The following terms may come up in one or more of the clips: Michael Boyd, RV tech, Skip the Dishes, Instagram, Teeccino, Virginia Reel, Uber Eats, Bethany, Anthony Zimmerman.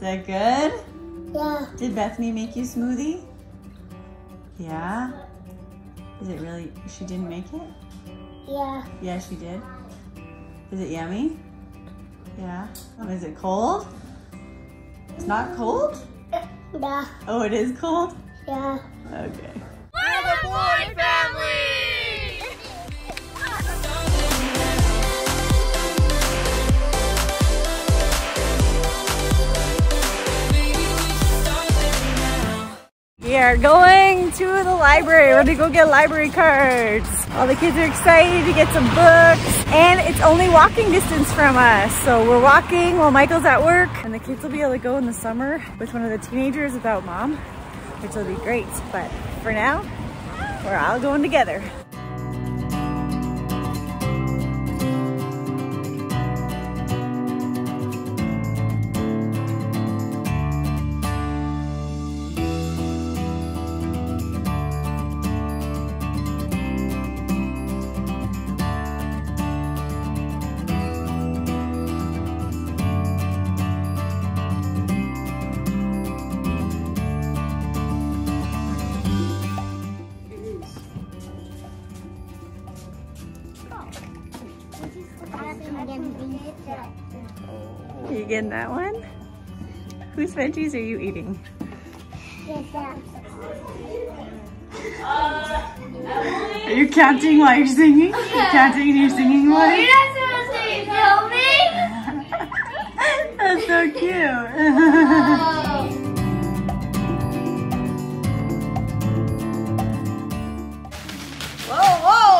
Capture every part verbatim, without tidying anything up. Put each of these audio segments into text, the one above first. Is that good? Yeah. Did Bethany make you a smoothie? Yeah? Is it really, she didn't make it? Yeah. Yeah, she did? Is it yummy? Yeah. Oh, is it cold? It's not cold? Yeah. Oh, it is cold? Yeah. Okay. We're the Floyd family! We are going to the library. We're going to go get library cards. All the kids are excited to get some books. And it's only walking distance from us. So we're walking while Michael's at work. And the kids will be able to go in the summer with one of the teenagers without mom, which will be great. But for now, we're all going together. Are you getting that one? Whose veggies are you eating? Uh, are you counting while you're singing? Yeah. You're counting and you're singing one? You're not supposed to be filming! That's so cute! Oh. Whoa, whoa!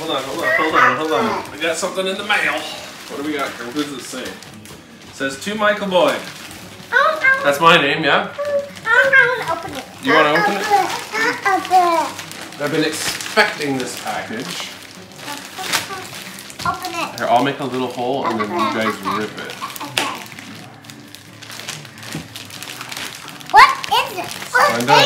Hold on, hold on, hold on, hold on. I got something in the mail. What do we got here? What does it say? It says, to Michael Boyd. That's my name, yeah? I want to open it. You want to open it? I'll open it. I've been expecting this package. Open it. Here, I'll make a little hole and then you guys rip it. What is it? What's it? Find out.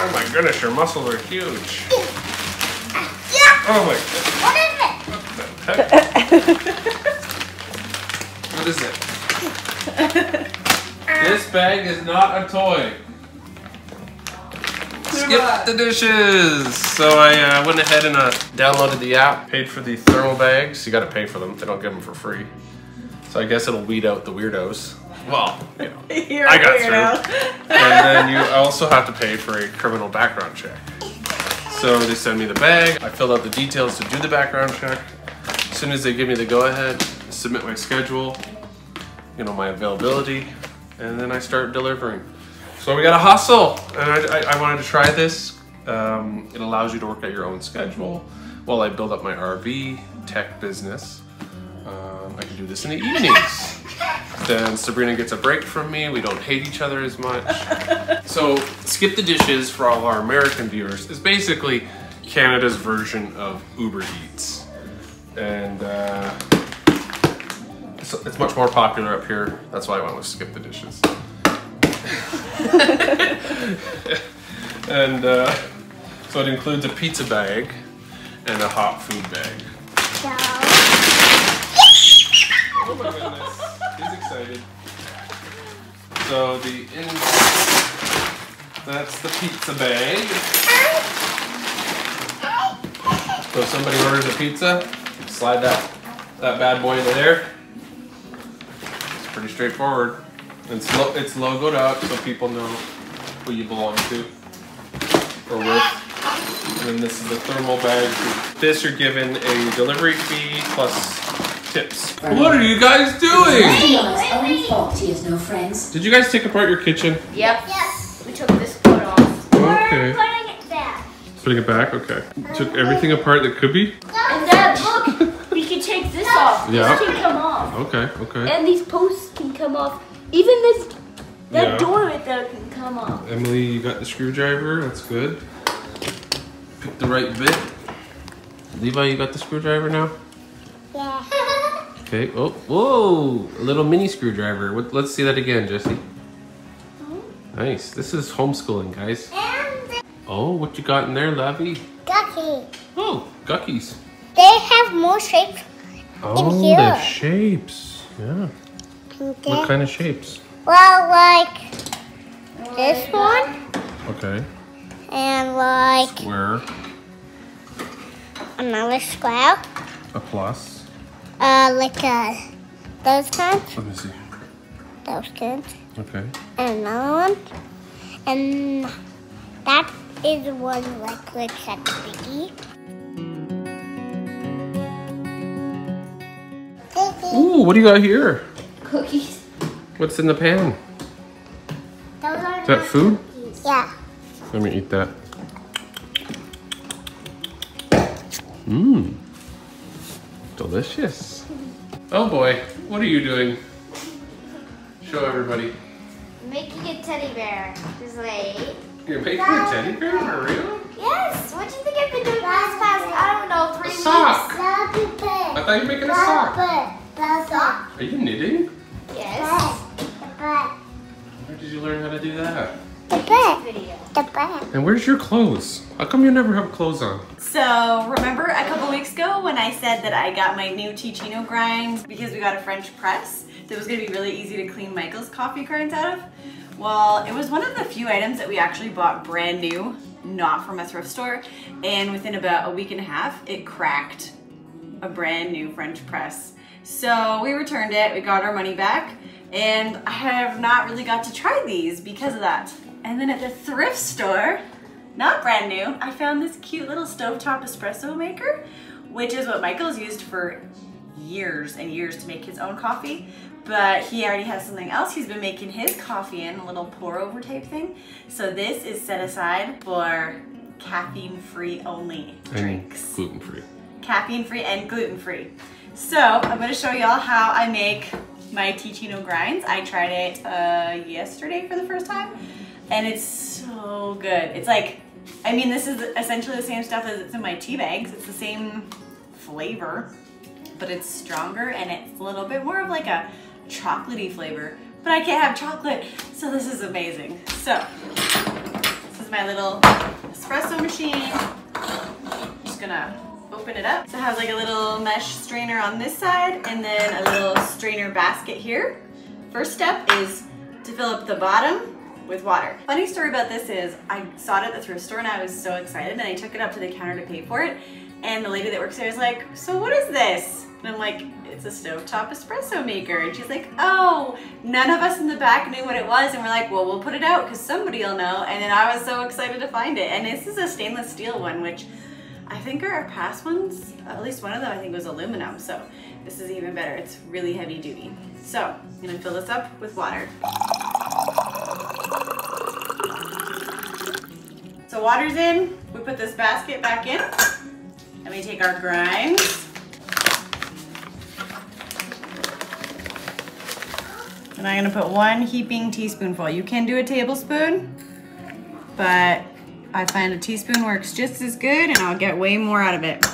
Oh my goodness, your muscles are huge. Oh my goodness. What is it? What is it? This bag is not a toy. Skip the dishes. So I uh, went ahead and uh, downloaded the app, paid for the thermal bags. You gotta pay for them, they don't give them for free. So I guess it'll weed out the weirdos. Well, you know, You're I got through. And then you also have to pay for a criminal background check. So they send me the bag. I filled out the details to do the background check. As soon as they give me the go-ahead, submit my schedule, you know, my availability, and then I start delivering. So we got to hustle. And I, I, I wanted to try this. Um, it allows you to work at your own schedule while I build up my R V tech business. Um, I can do this in the evenings. Then Sabrina gets a break from me. We don't hate each other as much. So Skip the Dishes, for all our American viewers, is basically Canada's version of Uber Eats. And uh, it's, it's much more popular up here. That's why I went with Skip the Dishes. And uh, so it includes a pizza bag and a hot food bag. Yeah. Oh my goodness, he's excited. So the inside, that's the pizza bag. So if somebody orders a pizza, slide that, that bad boy into there. It's pretty straightforward. It's, lo it's logoed up so people know who you belong to or with. And then this is the thermal bag. This, you're given a delivery fee plus tips. What are you guys doing? Did you guys take apart your kitchen? Yep. Yes. We took this part off. Okay. We're putting it back. Putting it back? Okay. Took everything apart that could be? And that book, we can take this off. Yeah. This can come off. Okay, okay. And these posts can come off. Even this, that yeah. door right there can come off. Emily, you got the screwdriver. That's good. Pick the right bit. Levi, you got the screwdriver now? Yeah. Okay, oh, whoa, a little mini screwdriver. What, let's see that again, Jesse. Nice, this is homeschooling, guys. And, Oh, what you got in there, Lavi? Gucky. Oh, guckies. They have more shapes oh, in here. Oh, the shapes. Yeah. Okay. What kind of shapes? Well, like this one. Okay. And like... Square. Another square. A plus. Uh, like a... Those kinds. Let me see. Those kinds. Okay. And another one. And that is one like looks at the piggy. Ooh, what do you got here? Cookies. What's in the pan? Those are is that food? Cookies. Yeah. Let me eat that. Mmm. Delicious. Oh boy, what are you doing? Show everybody. Making a teddy bear. Just wait. You're making that a teddy bear for real? Yes. What do you think I've been doing that's this past, I don't know, three a sock. Weeks? I thought you were making a sock. That's sock. Are you knitting? Yes. Where did you learn how to do that? And where's your clothes? How come you never have clothes on? So remember a couple weeks ago when I said that I got my new Teeccino grinds because we got a French press that was going to be really easy to clean Michael's coffee grinds out of? Well, it was one of the few items that we actually bought brand new, not from a thrift store, and within about a week and a half, it cracked a brand new French press. So we returned it, we got our money back, and I have not really got to try these because of that. And then at the thrift store, not brand new, I found this cute little stovetop espresso maker, which is what Michael's used for years and years to make his own coffee, but he already has something else he's been making his coffee in, a little pour over type thing. So this is set aside for caffeine free only drinks. And gluten free. Caffeine free and gluten free. So I'm gonna show y'all how I make my Teeccino grinds. I tried it uh, yesterday for the first time. And it's so good. It's like, I mean, this is essentially the same stuff as it's in my tea bags. It's the same flavor, but it's stronger and it's a little bit more of like a chocolatey flavor, but I can't have chocolate, so this is amazing. So, this is my little espresso machine. I'm just gonna open it up. So it has like a little mesh strainer on this side and then a little strainer basket here. First step is to fill up the bottom with water. Funny story about this is I saw it at the thrift store and I was so excited and I took it up to the counter to pay for it, and the lady that works there was like, so what is this? And I'm like, it's a stovetop espresso maker. And she's like, oh, none of us in the back knew what it was, and we're like, well, we'll put it out because somebody will know. And then I was so excited to find it, and this is a stainless steel one, which I think our past ones, at least one of them I think was aluminum, so this is even better. It's really heavy duty. So I'm gonna fill this up with water. So water's in, we put this basket back in, and we take our grinds. And I'm gonna put one heaping teaspoonful. You can do a tablespoon, but I find a teaspoon works just as good and I'll get way more out of it.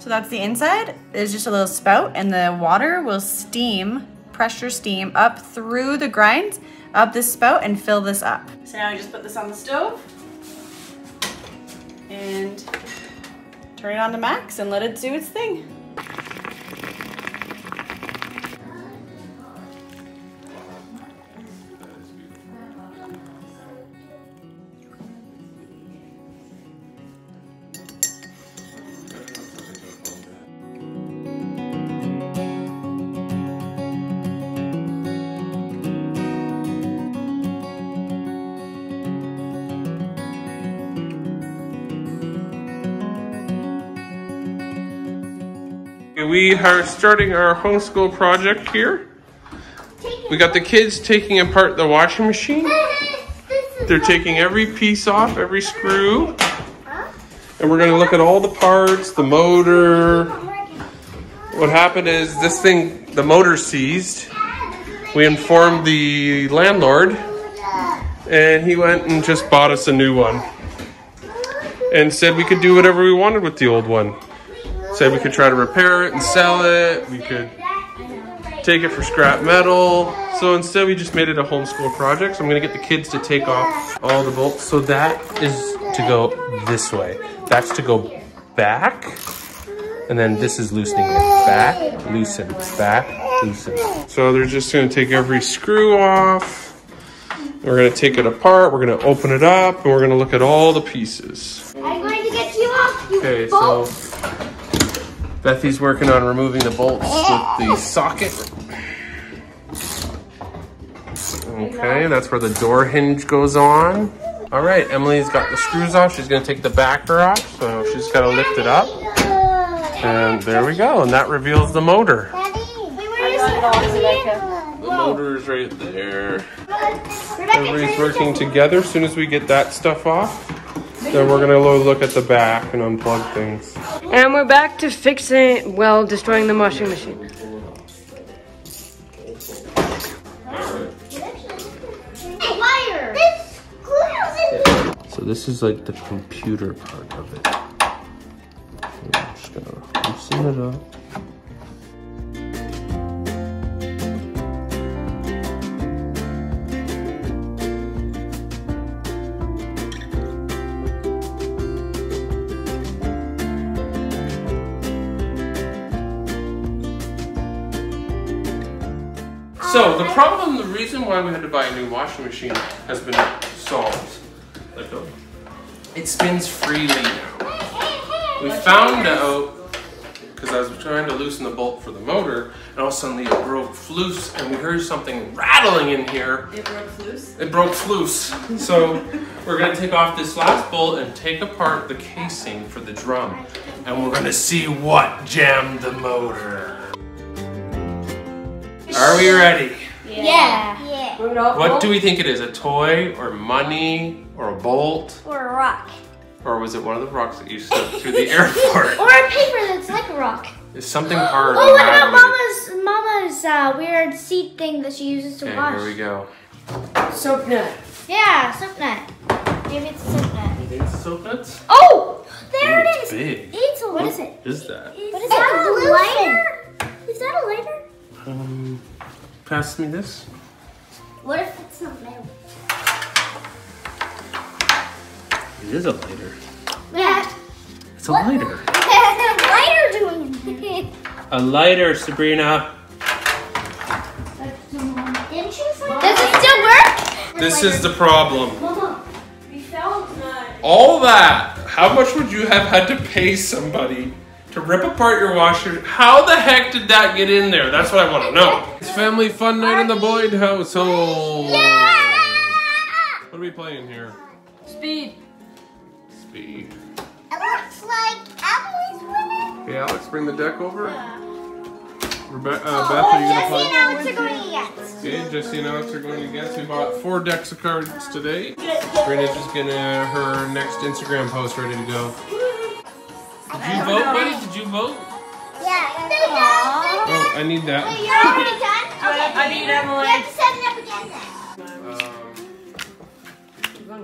So that's the inside. There's just a little spout and the water will steam, pressure steam up through the grinds, up this spout, and fill this up. So now we just put this on the stove and turn it on to max and let it do its thing. We are starting our homeschool project here. We got the kids taking apart the washing machine. They're taking every piece off, every screw. And we're gonna look at all the parts, the motor. What happened is this thing, the motor seized. We informed the landlord and he went and just bought us a new one. And said we could do whatever we wanted with the old one. Said we could try to repair it and sell it. We could take it for scrap metal. So instead we just made it a homeschool project. So I'm gonna get the kids to take off all the bolts. So that is to go this way. That's to go back. And then this is loosening it. Back, loosen, back, loosen. So they're just gonna take every screw off. We're gonna take it apart, we're gonna open it up, and we're gonna look at all the pieces. I'm going to get you off, you okay, bolts. So Bethy's working on removing the bolts with the socket. Okay, that's where the door hinge goes on. All right, Emily's got the screws off. She's gonna take the backer off, so she's gotta lift it up. And there we go, and that reveals the motor. Daddy, we were just the motor is right there. Everybody's working together. As soon as we get that stuff off, then we're gonna look at the back and unplug things. And we're back to fixing, well, destroying the washing machine. So this is like the computer part of it. I'm just gonna loosen it up. So the problem, the reason why we had to buy a new washing machine has been solved. It spins freely now. We found out, because I was trying to loosen the bolt for the motor, and all of a sudden it broke loose, and we heard something rattling in here. It broke loose? It broke loose. So we're gonna take off this last bolt and take apart the casing for the drum, and we're gonna see what jammed the motor. Are we ready? Yeah. Yeah. What do we think it is? A toy, or money, or a bolt? Or a rock. Or was it one of the rocks that you slipped through the airport? Or a paper that's like a rock. It's something hard. Oh, look at Mama's, Mama's uh, weird seed thing that she uses to okay, wash. Here we go. Soap nut. Yeah, soap nut. Maybe it's a soap nut. You think it's a soap nut? Oh, there Ooh, it is. Big. It's a, what, what is it? Is that? What is that? A lighter? Is that a lighter? Um, pass me this. What if it's not metal? It is a lighter. Yeah. It's a what? lighter. What's a lighter doing? A lighter, Sabrina. Didn't you find Does it still work? This is the problem. Mama, we found that. All that. How much would you have had to pay somebody to rip apart your washer? How the heck did that get in there? That's what I want to know. It's family fun night in the Boyd household. Yeah! What are we playing here? Speed. Speed. It looks like Emily's winning. Hey, Alex, bring the deck over. Yeah. Rebe uh, oh, Beth, are you going to play? Jesse and Alex are going to guess. Okay, Jesse and Alex are going to guess. We bought four decks of cards today. Sabrina's just getting her next Instagram post ready to go. Did you vote, buddy? Did you vote? Yeah. Oh, I need that. Wait, you're already done? Okay. I need Emily. We have to set it up again then. Um,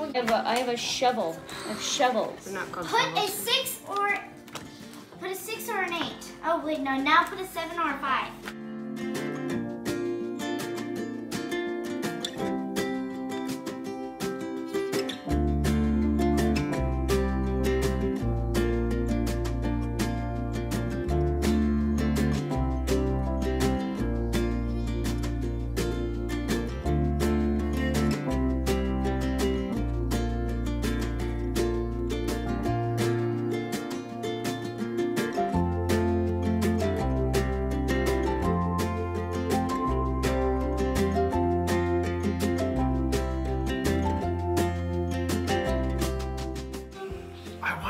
I, have a, I have a shovel. I have shovels. They're not called put shovels. a six or put a six or an eight. Oh wait, no. Now put a seven or a five.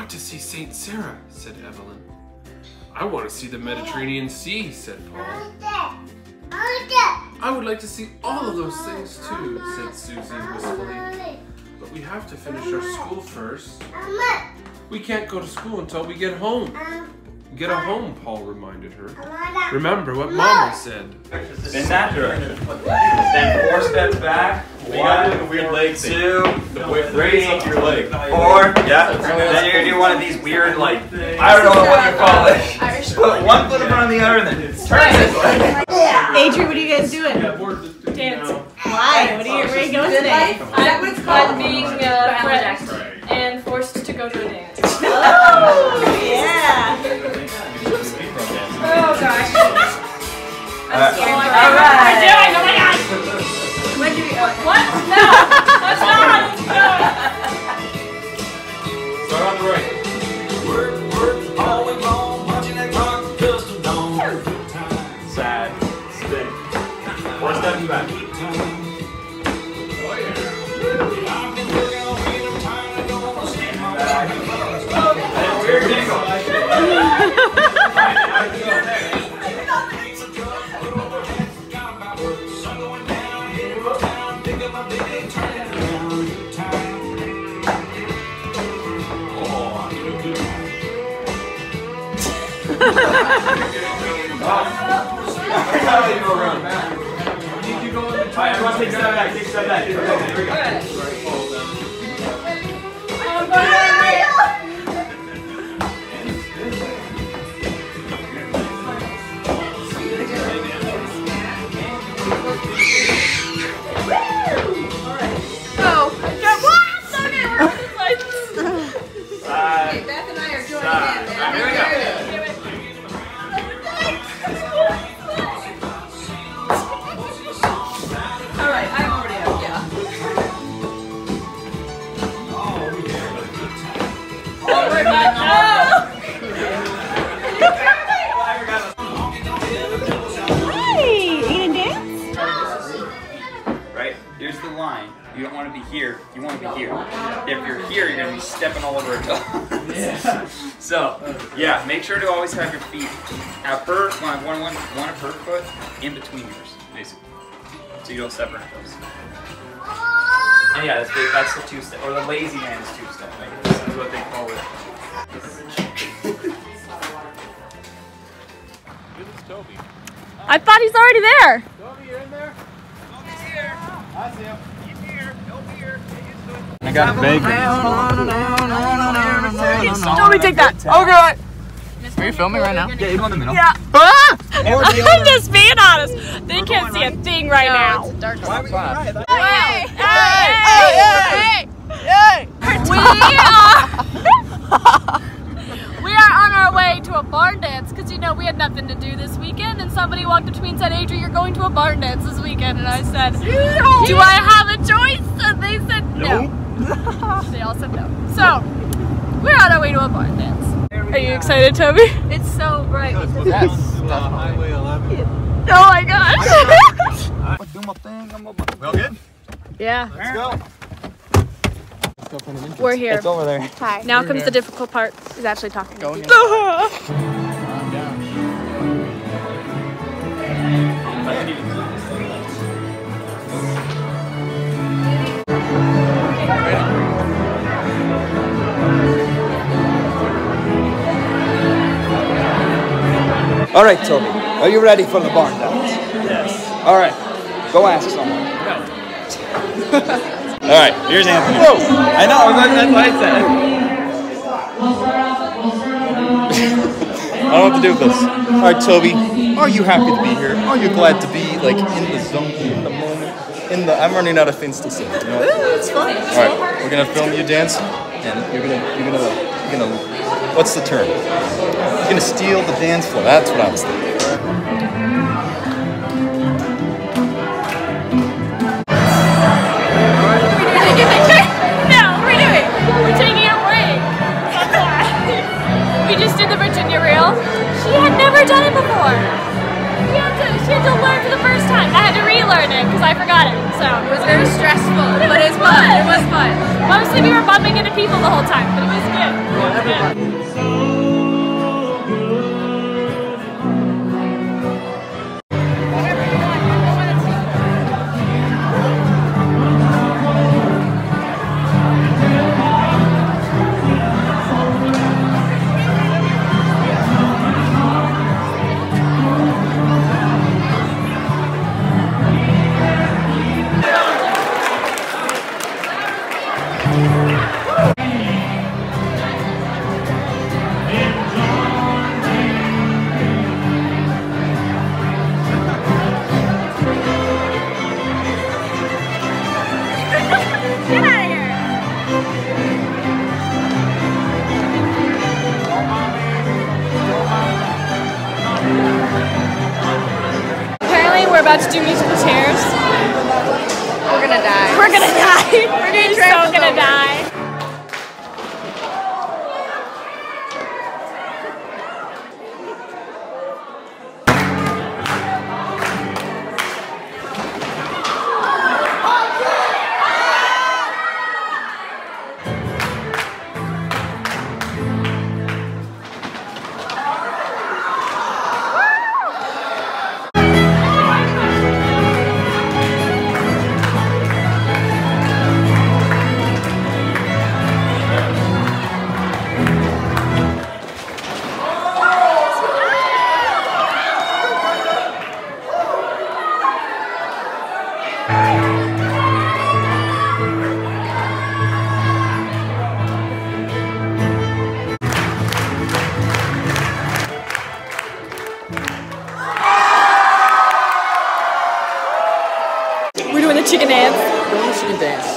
To see Saint Sarah, said Evelyn. I want to see the Mediterranean Sea, said Paul. I would like to see all of those things too, said Susie wistfully. But we have to finish our school first. We can't go to school until we get home. Get a home, Paul reminded her. Remember what Mama said. In that direction. Then four steps back. One, the weird leg two, the raise up your leg. Four, yeah. Then you're gonna do one of these weird, like, I don't know what you call it. Just put one foot in front of the other and then turn this way. Adrian, what are you guys doing? Dance. Why? What are you, where are you going today? I was called being a friend. project right. and forced to go to a dance. Oh, yeah! Oh, gosh. I'm scared. All right. We're doing, oh my gosh! What do we, oh, what? No! That's not how this is going! Start on the right. Work, work, all week long, watching that rock, custom dawn. Side, stick. One step you back. Take step back, take step back. Here we go. Here we go. Oh, got one! So now we're side. Okay, Beth and I are joining side. in. Now. Here we go. You don't want to be here, you want to be here. If you're here, you're going to be stepping all over a dog. Yeah. So, yeah, make sure to always have your feet at per, one, one, one, one per foot in between yours, basically. So you don't separate those. And yeah, that's the, that's the two step, or the lazy man's two step, right? This is what they call it. Toby. I thought he's already there. Toby, you're in there? Toby's here. I see him. I got bacon. Toby, take that. Oh, God. Are you filming right now? Yeah, you go in the middle. Yeah. Ah! I'm just being honest. They can't see a thing right now. It's a dark spot. Hey! Hey! Hey! Hey! We are... We are on our way to a barn dance because, you know, we had nothing to do this weekend, and somebody walked up to me and said, Adri, you're going to a barn dance this weekend, and I said, do I have a choice? And they said no. They all said no. So, we're on our way to a barn dance. Are you excited, Toby? It's so bright. That's uh, Highway eleven. Oh my gosh. I'm gonna do my thing. I'm gonna... We all good? Yeah. Let's go. Let's go. We're here. It's over there. Hi. Now we're comes here. The difficult part is actually talking to people. All right, Toby, are you ready for the barn dance? Yes. All right, go ask someone. No. All right, here's Anthony. Whoa. I know, that's what I said. I don't know what to do with this. All right, Toby, are you happy to be here? Are you glad to be, like, in the zone, in the moment? In the, I'm running out of things to say. You know what? It's fine. All right, we're going to film you dance, and you're going to, you're going to, you're going to, what's the term? You're gonna steal the dance floor. That's what I was thinking. No, we're doing it. We're taking a break. We just did the Virginia Reel. She had never done it before. She had to, she had to learn for the first time. I had to relearn it because I forgot it. So it was very stressful, but it was fun. It was fun. Mostly we were bumping into people the whole time, but it was good. It was good. All do each of the chairs? We're gonna die. We're gonna die. We're gonna try so gonna over. die. Chicken dance. Doing the chicken dance.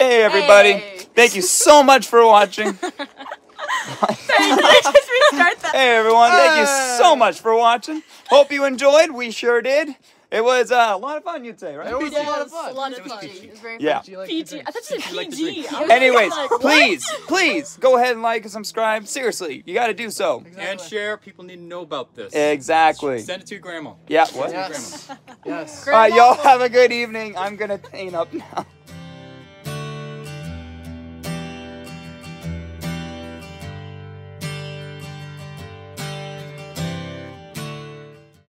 Hey everybody, hey. Thank you so much for watching. Sorry, did I just restart that? Hey everyone, thank uh. you so much for watching. Hope you enjoyed, we sure did. It was uh, a lot of fun, you'd say, right? It was, yeah, a lot of fun. A lot of fun. It was very yeah. P G. P G. I thought you said P G. Anyways, please, please go ahead and like and subscribe. Seriously, you got to do so. Exactly. And share. People need to know about this. Exactly. Send it to your grandma. Yeah, what? Yes. Yes. All right, y'all have a good evening. I'm going to paint up now.